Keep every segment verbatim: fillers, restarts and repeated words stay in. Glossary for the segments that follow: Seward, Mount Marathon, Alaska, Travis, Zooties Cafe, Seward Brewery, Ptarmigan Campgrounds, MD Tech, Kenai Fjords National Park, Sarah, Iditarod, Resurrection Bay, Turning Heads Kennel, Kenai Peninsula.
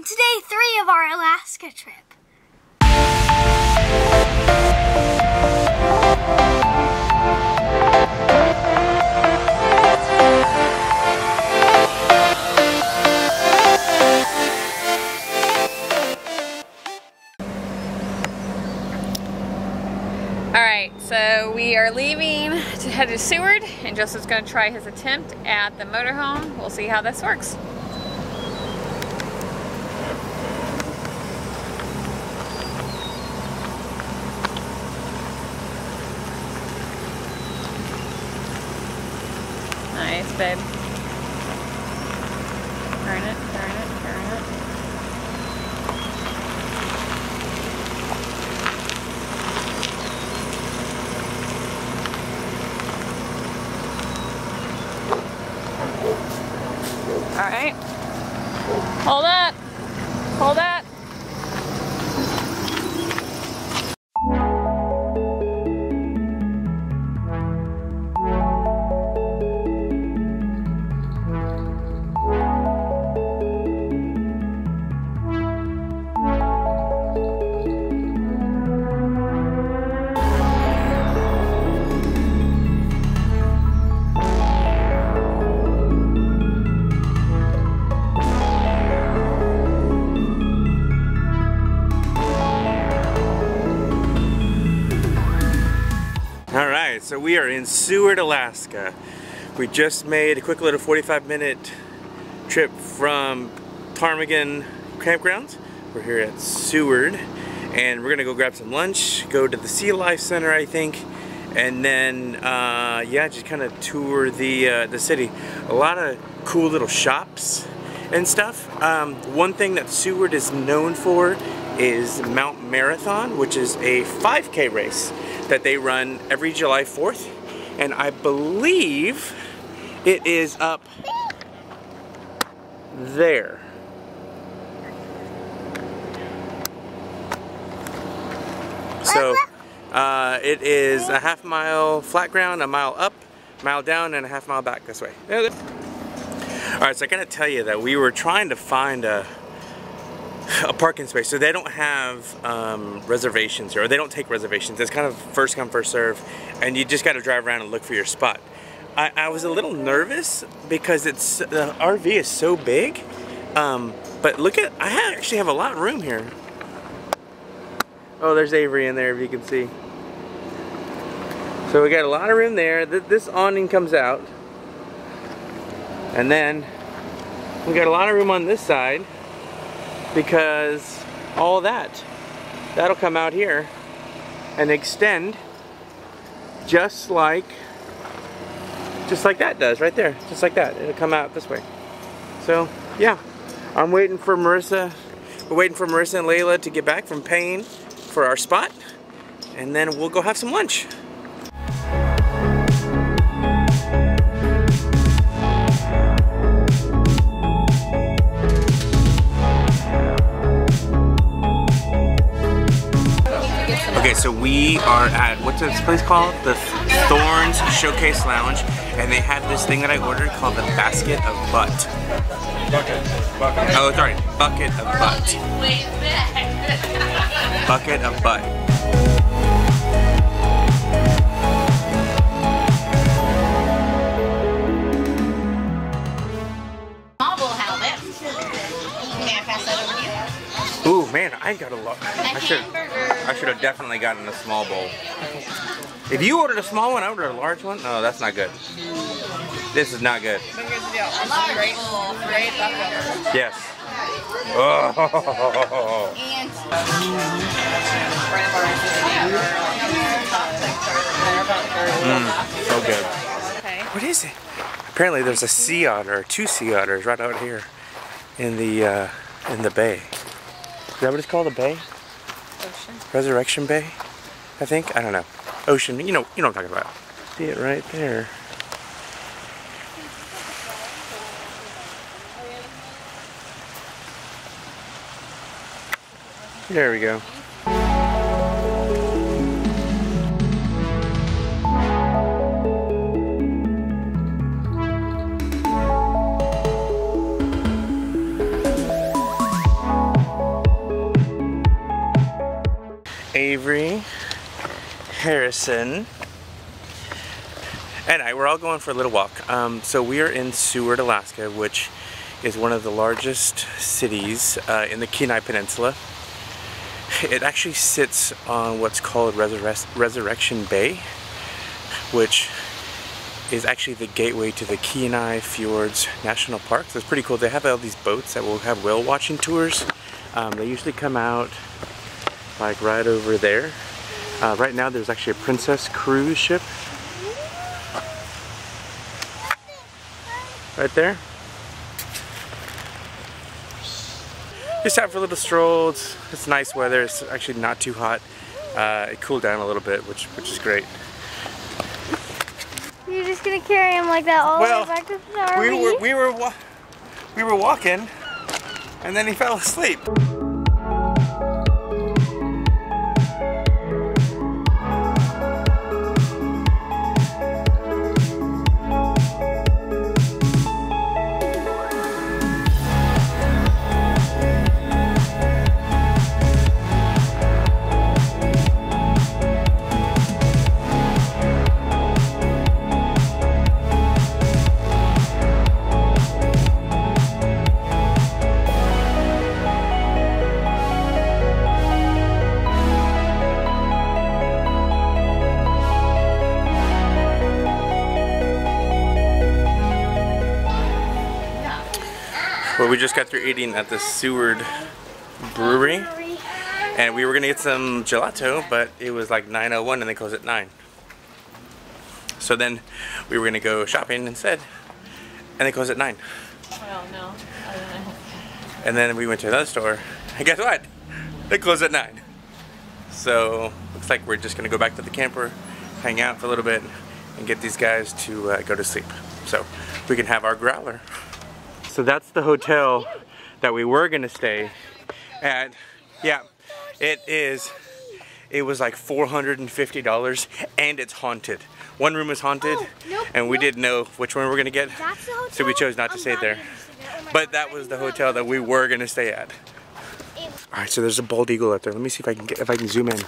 on to day three of our Alaska trip. Alright, so we are leaving to head to Seward, and Joseph's going to try his attempt at the motorhome. We'll see how this works. Nice, babe. Turn it, turn it, turn it. All right. Hold up. Hold up. So we are in Seward, Alaska. We just made a quick little forty-five minute trip from Ptarmigan Campgrounds. We're here at Seward, and we're gonna go grab some lunch, go to the Sea Life Center, I think, and then uh, yeah, just kind of tour the uh, the city. A lot of cool little shops and stuff. Um, one thing that Seward is known for is Mount Marathon, which is a five K race that they run every July fourth, and I believe it is up there. So uh, it is a half mile flat ground, a mile up, mile down, and a half mile back this way. Alright, so I gotta tell you that we were trying to find a a parking space, so they don't have um, reservations here, or they don't take reservations. It's kind of first come, first serve, and you just got to drive around and look for your spot. I, I was a little nervous because it's the R V is so big, um, but look at, I actually have a lot of room here. Oh, there's Avery in there if you can see. So we got a lot of room there. This awning comes out, and then we got a lot of room on this side, because all that, that'll come out here and extend just like, just like that does right there, just like that. It'll come out this way. So yeah, I'm waiting for Marissa, we're waiting for Marissa and Layla to get back from paying for our spot, and then we'll go have some lunch. So we are at, what's this place called? The Thorns Showcase Lounge, and they have this thing that I ordered called the Basket of Butt. Bucket. Bucket. Oh, sorry. Bucket of Butt. Bucket of Butt. Marble helmet. May I pass that over to you? Ooh, man, I got a lot. I should. I should have definitely gotten a small bowl. If you ordered a small one, I ordered a large one. No, that's not good. This is not good. But here's the deal. This is great, great leftovers. Yes. Oh. And mm, so good. What is it? Apparently, there's a sea otter, two sea otters, right out here in the uh, in the bay. Is that what it's called, the bay? Ocean. Resurrection Bay, I think. I don't know. Ocean, you know, you know what I'm talking about. See it right there. There we go. Avery, Harrison, and I, we're all going for a little walk. Um, so we are in Seward, Alaska, which is one of the largest cities uh, in the Kenai Peninsula. It actually sits on what's called Resurre- Resurrection Bay, which is actually the gateway to the Kenai Fjords National Park. So it's pretty cool. They have all these boats that will have whale watching tours. Um, they usually come out like right over there. Uh, right now there's actually a Princess cruise ship right there. Just out for a little stroll. It's, it's nice weather. It's actually not too hot. Uh, it cooled down a little bit, which which is great. You're just gonna carry him like that all well, the way back to the R V? We were we were wa we were walking, and then he fell asleep. Well, we just got through eating at the Seward Brewery, and we were gonna get some gelato, but it was like nine oh one and they closed at nine. So then we were gonna go shopping instead, and they closed at nine. Well, no. I don't know. And then we went to another store, and guess what? They closed at nine. So looks like we're just gonna go back to the camper, hang out for a little bit, and get these guys to uh, go to sleep, so we can have our growler. So that's the hotel that we were gonna stay at. Yeah, it is. It was like four hundred fifty dollars, and it's haunted. One room is haunted, oh, nope, and we nope. didn't know which one we were gonna get, so we chose not to I'm stay not there. Oh but God, that was the hotel that we were gonna stay at. All right, so there's a bald eagle up there. Let me see if I can get, if I can zoom in.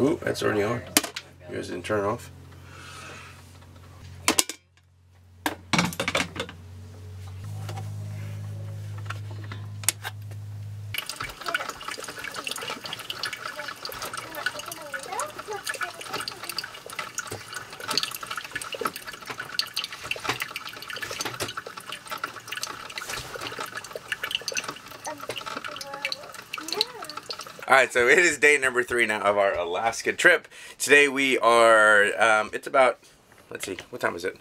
Ooh, that's already on. You guys didn't turn it off. Alright, so it is day number three now of our Alaska trip. Today we are, um, it's about, let's see, what time is it?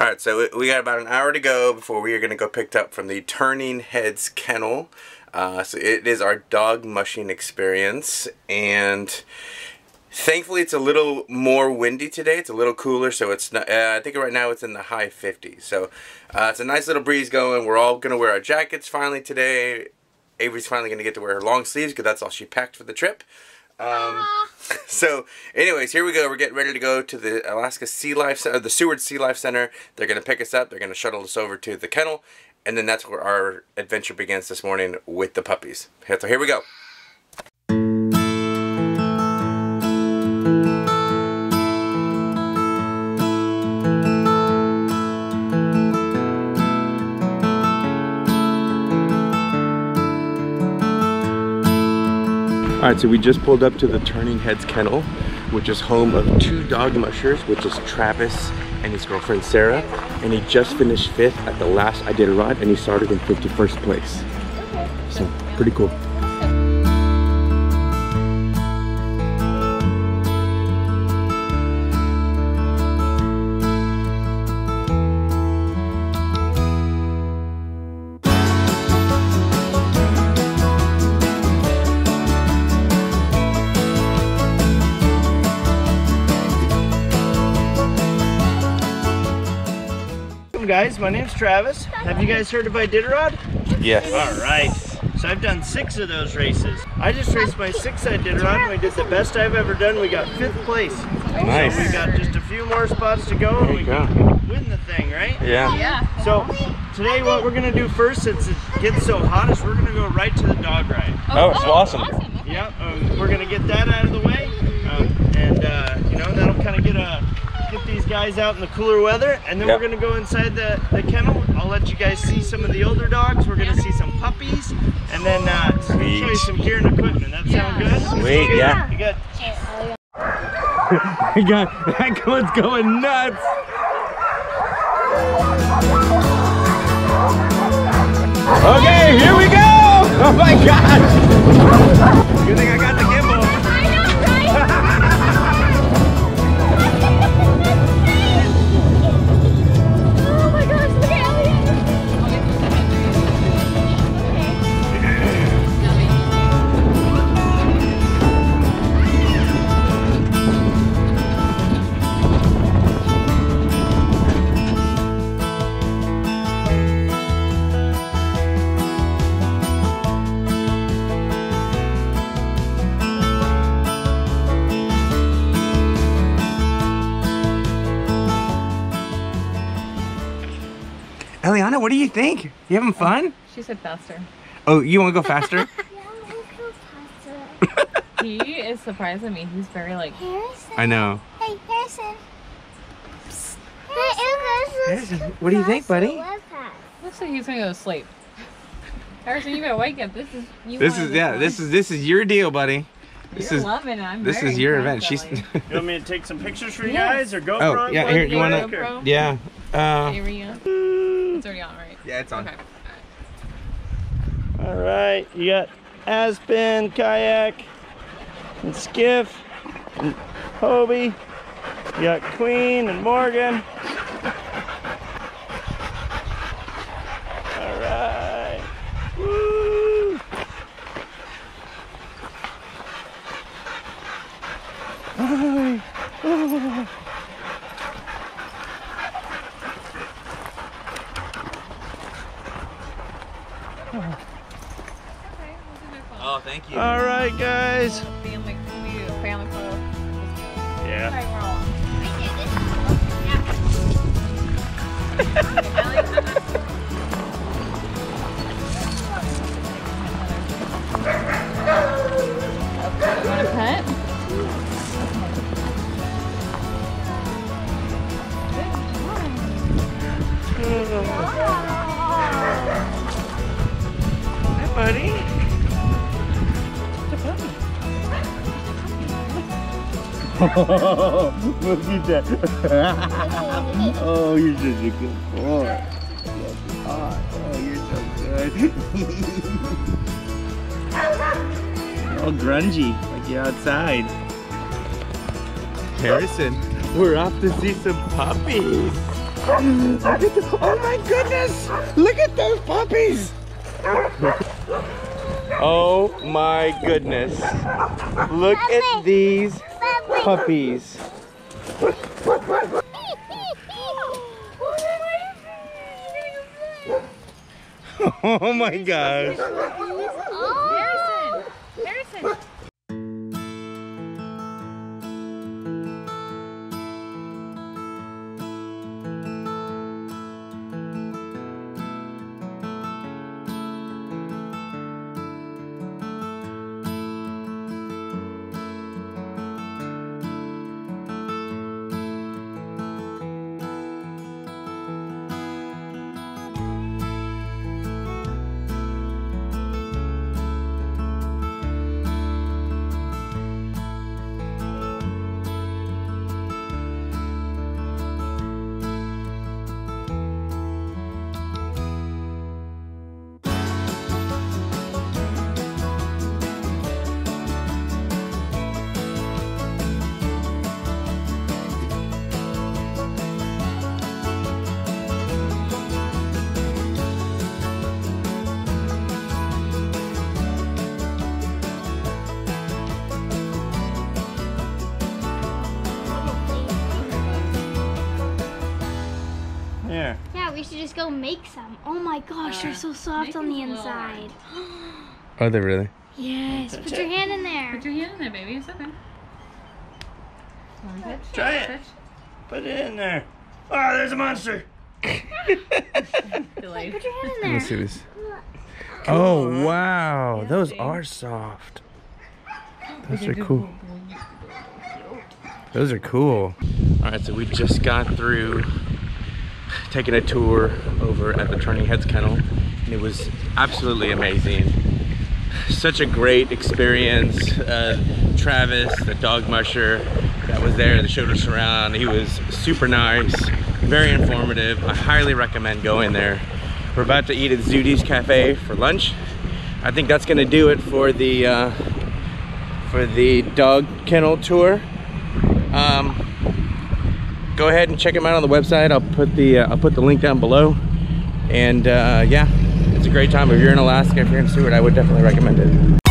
Alright, so we got about an hour to go before we are going to go picked up from the Turning Heads Kennel. Uh, so it is our dog mushing experience, and thankfully it's a little more windy today. It's a little cooler, so it's not, uh, I think right now it's in the high fifties. So uh, it's a nice little breeze going. We're all going to wear our jackets finally today. Avery's finally going to get to wear her long sleeves because that's all she packed for the trip. Um, so anyways, here we go. We're getting ready to go to the Alaska Sea Life Center, the Seward Sea Life Center. They're going to pick us up. They're going to shuttle us over to the kennel. And then that's where our adventure begins this morning with the puppies. So here we go. Alright, so we just pulled up to the Turning Heads Kennel, which is home of two dog mushers, which is Travis and his girlfriend Sarah, and he just finished fifth at the last Iditarod, and he started in fifty-first place. So, pretty cool. guys, my name's Travis. Have you guys heard of Iditarod? Yes. All right. So I've done six of those races. I just raced my sixth Iditarod. We did the best I've ever done. We got fifth place. Nice. So we got just a few more spots to go and we can win the thing, right? Yeah. Yeah. So today what we're gonna do first, since it gets so hot, is we're gonna go right to the dog ride. Oh, it's oh, awesome. awesome. Okay. Yep. Um, we're gonna get that out of the way, um, and uh, you know, that'll kind of get a. Get these guys out in the cooler weather, and then yep. we're gonna go inside the, the kennel. I'll let you guys see some of the older dogs. We're gonna see some puppies, and then uh, show you some gear and equipment. That sound good? Sweet, yeah. You good? I got that one's going nuts. Okay, here we go! Oh my gosh! Good thing I got the gimbal. Eliana, what do you think? You having fun? She said faster. Oh, you want to go faster? Yeah, I want to go faster. He is surprising me. He's very like... Harrison. I know. Hey, Harrison. Psst. Harrison. Harrison. What do you think, buddy? Looks like he's going to go to sleep. Harrison, you better wake up. This is... You this is, yeah, this is, this is your deal, buddy. This You're is loving it. I'm This very is your event. She's... You want me to take some pictures for you yes. guys or GoPro? Oh, yeah, here, you want to... GoPro? Yeah. Uh, here we go. It's already on, right? Yeah, it's on. Okay. All right, you got Aspen, Kayak, and Skiff, and Hobie. You got Queen and Morgan. All right. Woo! Hi. Oh. Oh, thank you. All right, guys. Family, family photo. Yeah. You want a pet? Good boy. Hi, buddy. Oh, look at that. Oh, you're such a good boy. Yes, hot. Oh, you're so good. All grungy, like you're outside. Harrison, we're off to see some puppies. Oh my goodness! Look at those puppies! Oh my goodness. Look at these puppies. Oh my gosh. Oh. Harrison. Harrison. go make some. Oh my gosh, uh, they're so soft on the inside. Are they really? Yes. Put your hand in there. Put your hand in there, baby. It's okay. Touch. Try it. Touch. Put it in there. Oh, there's a monster. Put your hand in there. Let me see this. Oh wow, yeah, those baby. Are soft. Those are cool. Those are cool. All right, so we just got through taking a tour over at the Turning Heads Kennel, and it was absolutely amazing. Such a great experience. Uh, Travis, the dog musher that was there that showed us around, he was super nice, very informative. I highly recommend going there. We're about to eat at Zooties Cafe for lunch. I think that's gonna do it for the uh, for the dog kennel tour. Um, go ahead and check them out on the website. I'll put the uh, I'll put the link down below. And uh, yeah, it's a great time. If you're in Alaska, if you're in Seward, I would definitely recommend it.